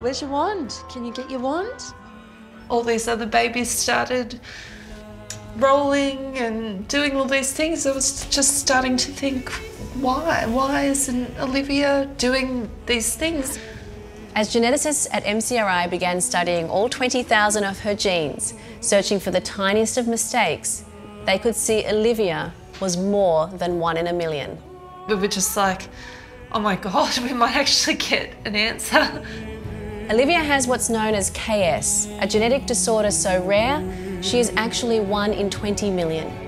Where's your wand? Can you get your wand? All these other babies started rolling and doing all these things. I was just starting to think, why? Why isn't Olivia doing these things? As geneticists at MCRI began studying all 20,000 of her genes, searching for the tiniest of mistakes, they could see Olivia was more than 1 in a million. We were just like, oh my God, we might actually get an answer. Olivia has what's known as KS, a genetic disorder so rare, she is actually 1 in 20 million.